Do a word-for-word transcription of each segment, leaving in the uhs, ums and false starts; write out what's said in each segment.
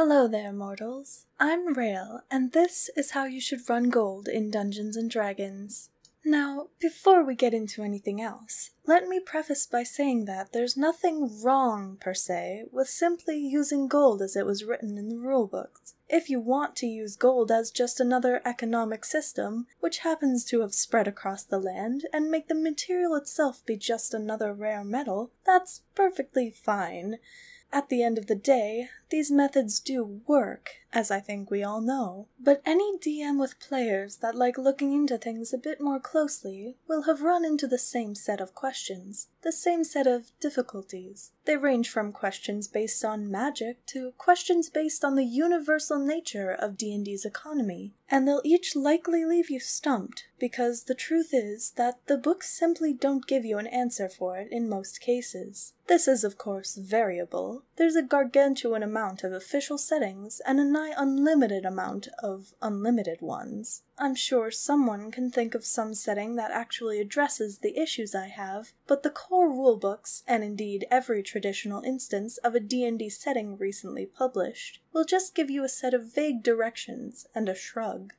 Hello there, mortals. I'm Rael, and this is how you should run gold in Dungeons and Dragons. Now, before we get into anything else, let me preface by saying that there's nothing wrong, per se, with simply using gold as it was written in the rulebooks. If you want to use gold as just another economic system, which happens to have spread across the land, and make the material itself be just another rare metal, that's perfectly fine. At the end of the day, these methods do work, as I think we all know, but any D M with players that like looking into things a bit more closely will have run into the same set of questions, the same set of difficulties. They range from questions based on magic to questions based on the universal nature of D and D's economy, and they'll each likely leave you stumped, because the truth is that the books simply don't give you an answer for it in most cases. This is, of course, variable. There's a gargantuan amount of official settings and a nigh unlimited amount of unlimited ones. I'm sure someone can think of some setting that actually addresses the issues I have, but the core rulebooks, and indeed every traditional instance of a D and D setting recently published, will just give you a set of vague directions and a shrug.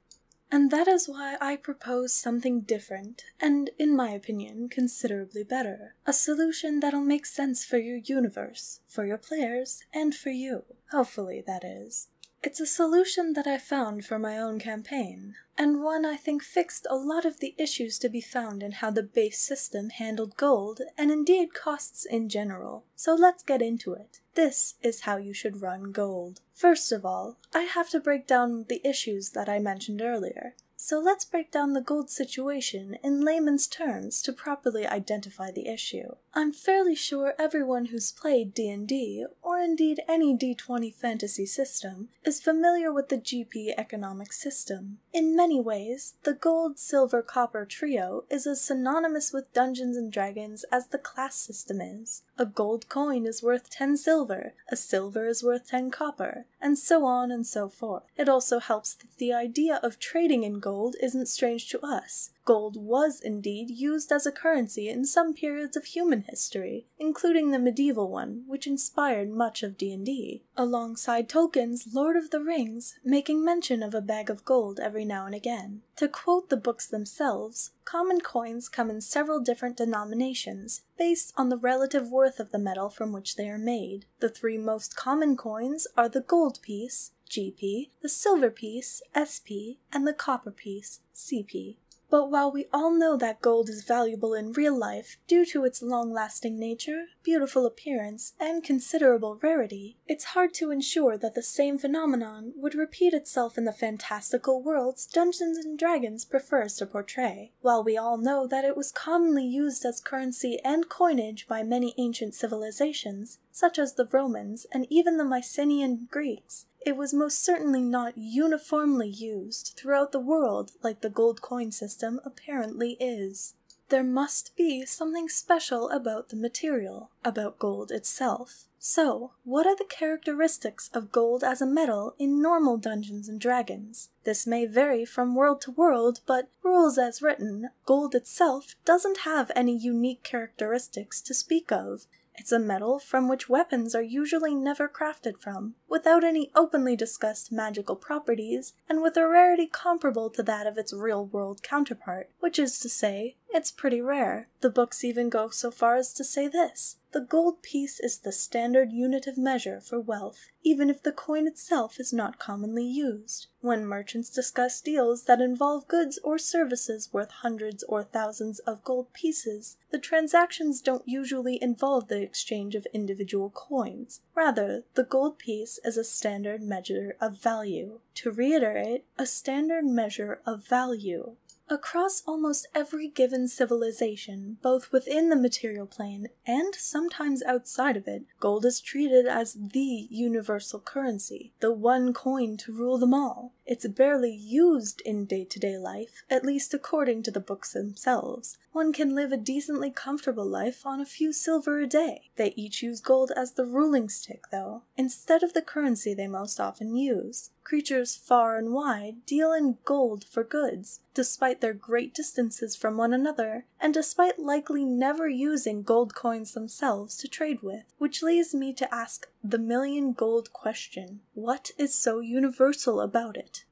And that is why I propose something different, and, in my opinion, considerably better. A solution that'll make sense for your universe, for your players, and for you. Hopefully, that is. It's a solution that I found for my own campaign, and one I think fixed a lot of the issues to be found in how the base system handled gold, and indeed costs in general. So let's get into it. This is how you should run gold. First of all, I have to break down the issues that I mentioned earlier. So let's break down the gold situation in layman's terms to properly identify the issue. I'm fairly sure everyone who's played D and D, or indeed any D twenty fantasy system, is familiar with the G P economic system. In many ways, the gold, silver, copper trio is as synonymous with Dungeons and Dragons as the class system is. A gold coin is worth ten silver, a silver is worth ten copper, and so on and so forth. It also helps that the idea of trading in gold Gold isn't strange to us. Gold was indeed used as a currency in some periods of human history, including the medieval one, which inspired much of D and D, alongside Tolkien's Lord of the Rings, making mention of a bag of gold every now and again. To quote the books themselves, common coins come in several different denominations, based on the relative worth of the metal from which they are made. The three most common coins are the gold piece, G P, the silver piece, S P, and the copper piece, C P. But while we all know that gold is valuable in real life due to its long-lasting nature, beautiful appearance, and considerable rarity, it's hard to ensure that the same phenomenon would repeat itself in the fantastical worlds Dungeons and Dragons prefers to portray. While we all know that it was commonly used as currency and coinage by many ancient civilizations, such as the Romans and even the Mycenaean Greeks, it was most certainly not uniformly used throughout the world like the gold coin system apparently is. There must be something special about the material, about gold itself. So, what are the characteristics of gold as a metal in normal Dungeons and Dragons? This may vary from world to world, but rules as written, gold itself doesn't have any unique characteristics to speak of. It's a metal from which weapons are usually never crafted from, without any openly discussed magical properties, and with a rarity comparable to that of its real-world counterpart, which is to say, it's pretty rare. The books even go so far as to say this: the gold piece is the standard unit of measure for wealth, even if the coin itself is not commonly used. When merchants discuss deals that involve goods or services worth hundreds or thousands of gold pieces, the transactions don't usually involve the exchange of individual coins. Rather, the gold piece is a standard measure of value. To reiterate, a standard measure of value. Across almost every given civilization, both within the material plane and sometimes outside of it, gold is treated as the universal currency, the one coin to rule them all. It's barely used in day-to-day life, at least according to the books themselves. One can live a decently comfortable life on a few silver a day. They each use gold as the ruling stick, though, instead of the currency they most often use. Creatures far and wide deal in gold for goods, despite their great distances from one another, and despite likely never using gold coins themselves to trade with, which leads me to ask the million gold question. What is so universal about it?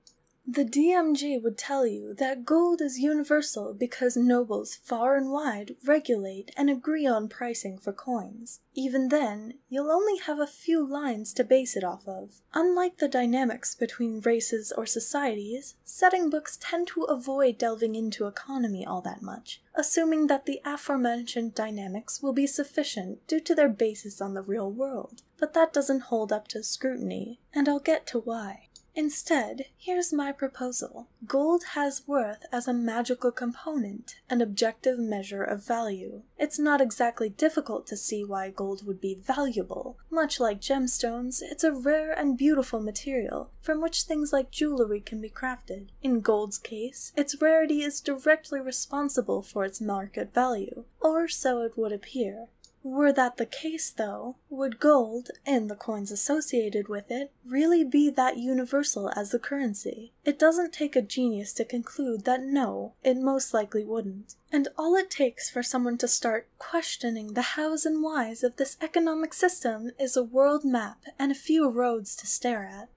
The D M G would tell you that gold is universal because nobles far and wide regulate and agree on pricing for coins. Even then, you'll only have a few lines to base it off of. Unlike the dynamics between races or societies, setting books tend to avoid delving into economy all that much, assuming that the aforementioned dynamics will be sufficient due to their basis on the real world. But that doesn't hold up to scrutiny, and I'll get to why. Instead, here's my proposal. Gold has worth as a magical component, an objective measure of value. It's not exactly difficult to see why gold would be valuable. Much like gemstones, it's a rare and beautiful material from which things like jewelry can be crafted. In gold's case, its rarity is directly responsible for its market value, or so it would appear. Were that the case, though, would gold, and the coins associated with it, really be that universal as the currency? It doesn't take a genius to conclude that no, it most likely wouldn't. And all it takes for someone to start questioning the hows and whys of this economic system is a world map and a few roads to stare at.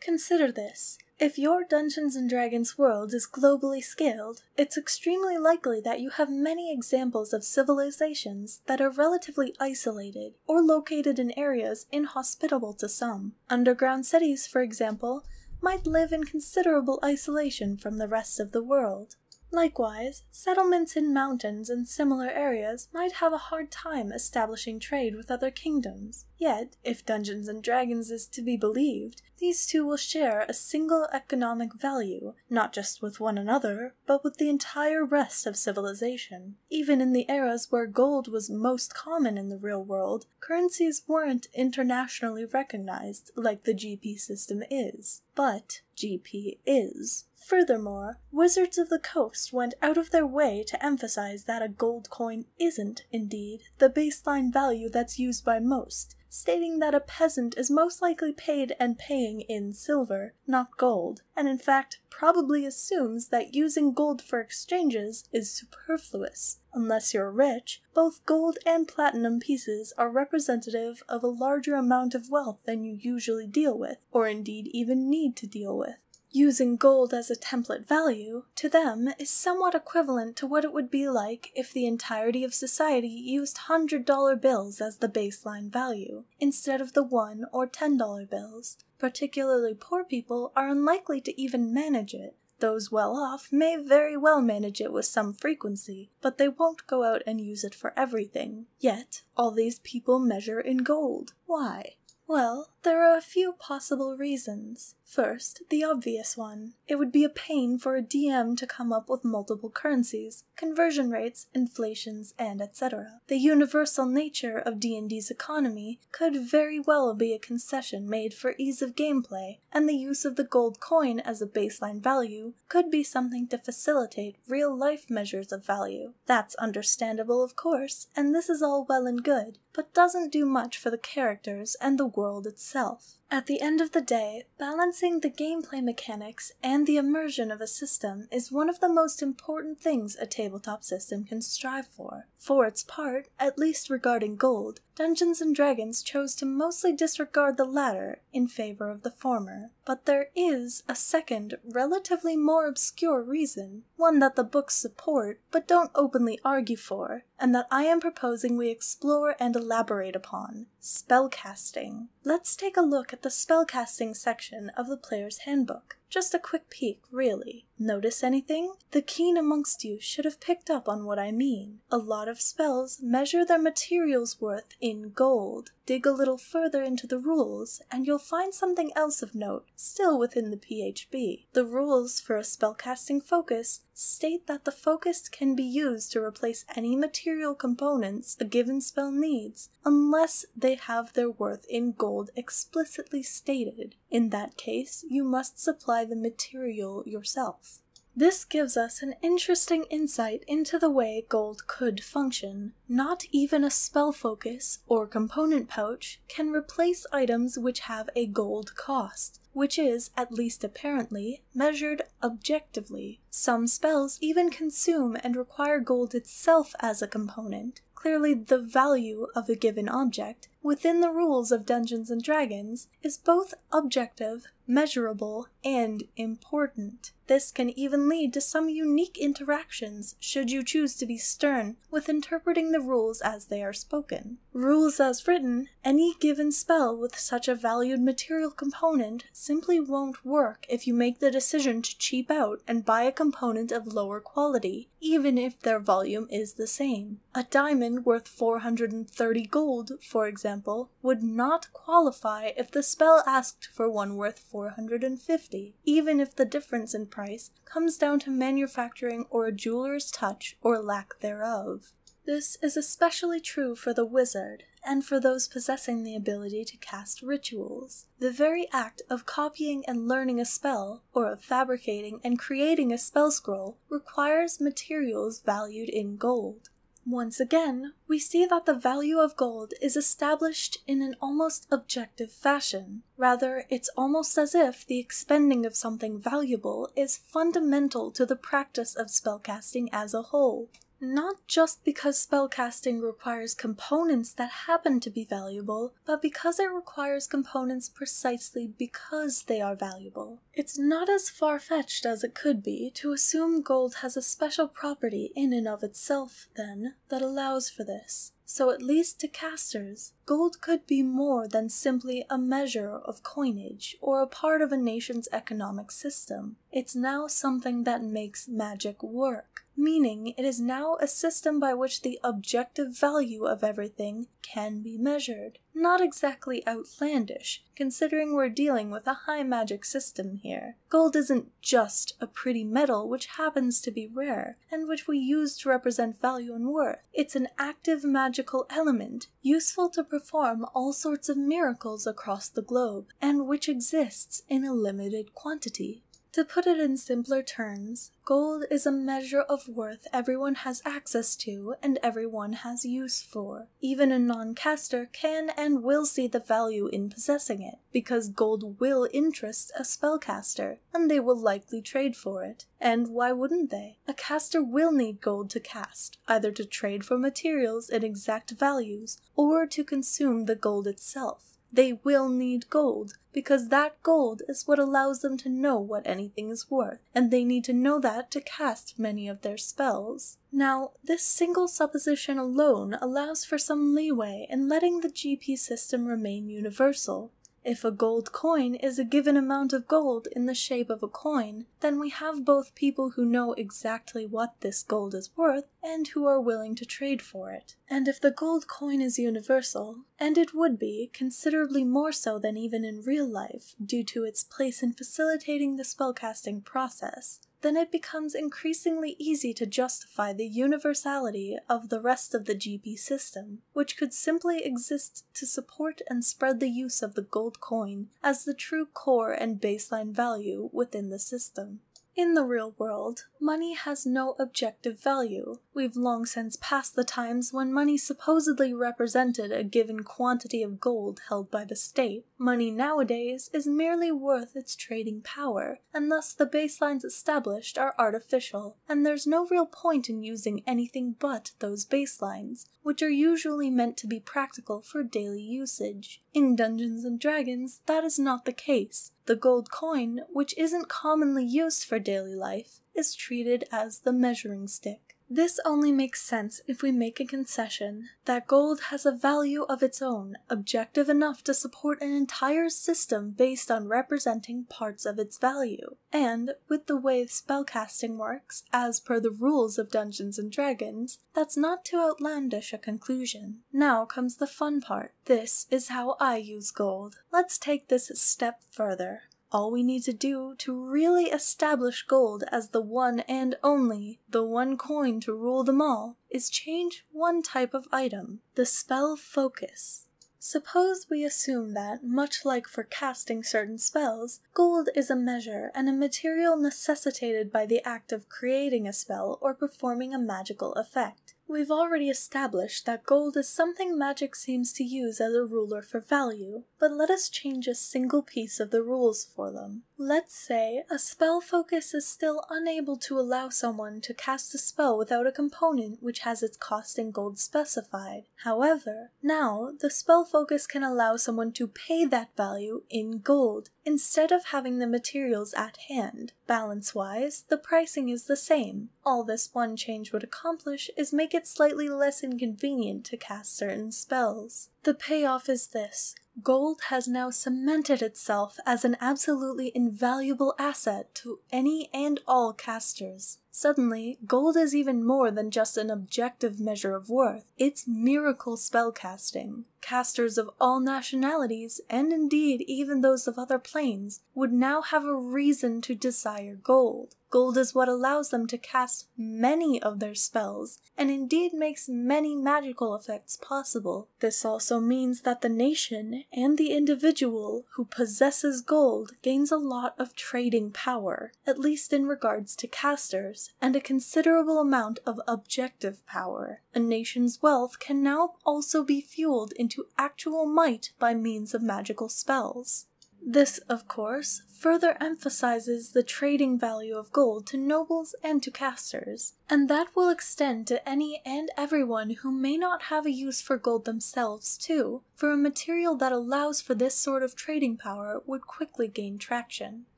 Consider this. If your Dungeons and Dragons world is globally scaled, it's extremely likely that you have many examples of civilizations that are relatively isolated or located in areas inhospitable to some. Underground cities, for example, might live in considerable isolation from the rest of the world. Likewise, settlements in mountains and similar areas might have a hard time establishing trade with other kingdoms. Yet, if Dungeons and Dragons is to be believed, these two will share a single economic value, not just with one another, but with the entire rest of civilization. Even in the eras where gold was most common in the real world, currencies weren't internationally recognized like the G P system is. But G P is. Furthermore, Wizards of the Coast went out of their way to emphasize that a gold coin isn't, indeed, the baseline value that's used by most, stating that a peasant is most likely paid and paying in silver, not gold, and in fact probably assumes that using gold for exchanges is superfluous. Unless you're rich, both gold and platinum pieces are representative of a larger amount of wealth than you usually deal with, or indeed even need to deal with. Using gold as a template value, to them, is somewhat equivalent to what it would be like if the entirety of society used one hundred dollar bills as the baseline value, instead of the one dollar or ten dollar bills. Particularly poor people are unlikely to even manage it. Those well-off may very well manage it with some frequency, but they won't go out and use it for everything. Yet, all these people measure in gold. Why? Well, there are a few possible reasons. First, the obvious one. It would be a pain for a D M to come up with multiple currencies, conversion rates, inflations, and et cetera. The universal nature of D and D's economy could very well be a concession made for ease of gameplay, and the use of the gold coin as a baseline value could be something to facilitate real-life measures of value. That's understandable, of course, and this is all well and good, but doesn't do much for the characters and the world itself. At the end of the day, balancing the gameplay mechanics and the immersion of a system is one of the most important things a tabletop system can strive for. For its part, at least regarding gold, Dungeons and Dragons chose to mostly disregard the latter in favor of the former. But there is a second, relatively more obscure reason, one that the books support but don't openly argue for, and that I am proposing we explore and elaborate upon: spellcasting. Let's take a look at the spellcasting section of the player's handbook. Just a quick peek, really. Notice anything? The keen amongst you should have picked up on what I mean. A lot of spells measure their materials' worth in gold. Dig a little further into the rules, and you'll find something else of note, still within the P H B. The rules for a spellcasting focus state that the focus can be used to replace any material components a given spell needs, unless they have their worth in gold explicitly stated. In that case, you must supply by the material yourself. This gives us an interesting insight into the way gold could function. Not even a spell focus or component pouch can replace items which have a gold cost, which is, at least apparently, measured objectively. Some spells even consume and require gold itself as a component, clearly the value of a given object, within the rules of Dungeons and Dragons, is both objective, measurable, and important. This can even lead to some unique interactions, should you choose to be stern with interpreting the rules as they are spoken. Rules as written, any given spell with such a valued material component simply won't work if you make the decision to cheap out and buy a component of lower quality, even if their volume is the same. A diamond worth four hundred thirty gold, for example, would not qualify if the spell asked for one worth four hundred fifty, even if the difference in price comes down to manufacturing or a jeweler's touch or lack thereof. This is especially true for the wizard, and for those possessing the ability to cast rituals. The very act of copying and learning a spell, or of fabricating and creating a spell scroll, requires materials valued in gold. Once again, we see that the value of gold is established in an almost objective fashion. Rather, it's almost as if the expending of something valuable is fundamental to the practice of spellcasting as a whole. Not just because spellcasting requires components that happen to be valuable, but because it requires components precisely because they are valuable. It's not as far-fetched as it could be to assume gold has a special property in and of itself, then, that allows for this. So at least to casters, gold could be more than simply a measure of coinage or a part of a nation's economic system. It's now something that makes magic work, meaning it is now a system by which the objective value of everything can be measured. Not exactly outlandish, considering we're dealing with a high magic system here. Gold isn't just a pretty metal which happens to be rare, and which we use to represent value and worth. It's an active magical element, useful to perform all sorts of miracles across the globe, and which exists in a limited quantity. To put it in simpler terms, gold is a measure of worth everyone has access to and everyone has use for. Even a non-caster can and will see the value in possessing it, because gold will interest a spellcaster, and they will likely trade for it. And why wouldn't they? A caster will need gold to cast, either to trade for materials in exact values, or to consume the gold itself. They will need gold, because that gold is what allows them to know what anything is worth, and they need to know that to cast many of their spells. Now, this single supposition alone allows for some leeway in letting the G P system remain universal. If a gold coin is a given amount of gold in the shape of a coin, then we have both people who know exactly what this gold is worth and who are willing to trade for it. And if the gold coin is universal, and it would be, considerably more so than even in real life, due to its place in facilitating the spellcasting process, then it becomes increasingly easy to justify the universality of the rest of the G P system, which could simply exist to support and spread the use of the gold coin as the true core and baseline value within the system. In the real world, money has no objective value. We've long since passed the times when money supposedly represented a given quantity of gold held by the state. Money nowadays is merely worth its trading power, and thus the baselines established are artificial, and there's no real point in using anything but those baselines, which are usually meant to be practical for daily usage. In Dungeons and Dragons, that is not the case. The gold coin, which isn't commonly used for daily life, is treated as the measuring stick. This only makes sense if we make a concession that gold has a value of its own, objective enough to support an entire system based on representing parts of its value. And, with the way spellcasting works, as per the rules of Dungeons and Dragons, that's not too outlandish a conclusion. Now comes the fun part. This is how I use gold. Let's take this a step further. All we need to do to really establish gold as the one and only, the one coin to rule them all, is change one type of item, the spell focus. Suppose we assume that, much like for casting certain spells, gold is a measure and a material necessitated by the act of creating a spell or performing a magical effect. We've already established that gold is something magic seems to use as a ruler for value, but let us change a single piece of the rules for them. Let's say a spell focus is still unable to allow someone to cast a spell without a component which has its cost in gold specified. However, now the spell focus can allow someone to pay that value in gold, instead of having the materials at hand. Balance-wise, the pricing is the same. All this one change would accomplish is make it slightly less inconvenient to cast certain spells. The payoff is this. Gold has now cemented itself as an absolutely invaluable asset to any and all casters. Suddenly, gold is even more than just an objective measure of worth. It's miracle spellcasting. Casters of all nationalities, and indeed even those of other planes, would now have a reason to desire gold. Gold is what allows them to cast many of their spells, and indeed makes many magical effects possible. This also means that the nation, and the individual who possesses gold, gains a lot of trading power, at least in regards to casters, and a considerable amount of objective power. A nation's wealth can now also be fueled into actual might by means of magical spells. This, of course, further emphasizes the trading value of gold to nobles and to casters, and that will extend to any and everyone who may not have a use for gold themselves too, for a material that allows for this sort of trading power would quickly gain traction.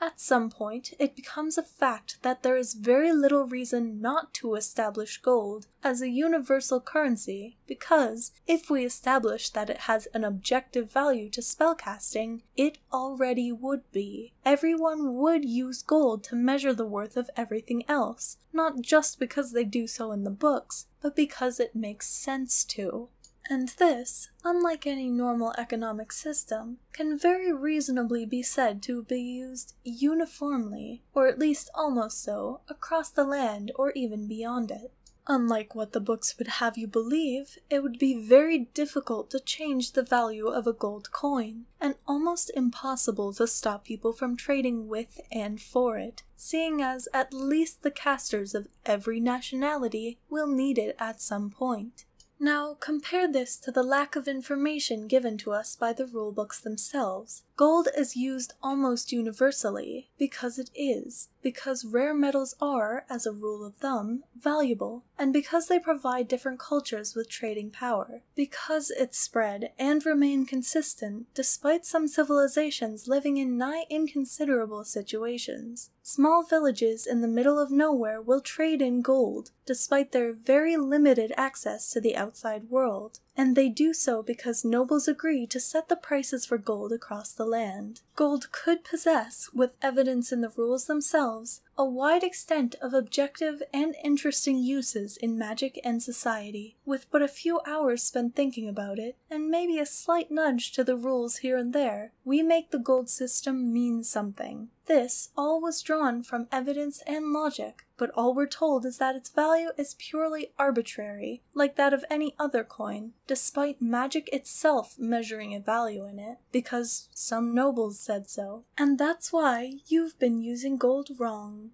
At some point, it becomes a fact that there is very little reason not to establish gold as a universal currency, because if we establish that it has an objective value to spellcasting, it already would be. Everyone would use gold to measure the worth of everything else, not just because they do so in the books, but because it makes sense to. And this, unlike any normal economic system, can very reasonably be said to be used uniformly, or at least almost so, across the land or even beyond it. Unlike what the books would have you believe, it would be very difficult to change the value of a gold coin, and almost impossible to stop people from trading with and for it, seeing as at least the casters of every nationality will need it at some point. Now, compare this to the lack of information given to us by the rulebooks themselves. Gold is used almost universally, because it is, because rare metals are, as a rule of thumb, valuable, and because they provide different cultures with trading power, because it spread and remained consistent despite some civilizations living in nigh inconsiderable situations. Small villages in the middle of nowhere will trade in gold, despite their very limited access to the outside world, and they do so because nobles agree to set the prices for gold across the land. Gold could possess, with evidence in the rules themselves, a wide extent of objective and interesting uses in magic and society, with but a few hours spent thinking about it, and maybe a slight nudge to the rules here and there. We make the gold system mean something. This all was drawn from evidence and logic, but all we're told is that its value is purely arbitrary, like that of any other coin, despite magic itself measuring a value in it, because some nobles said so. And that's why you've been using gold wrong.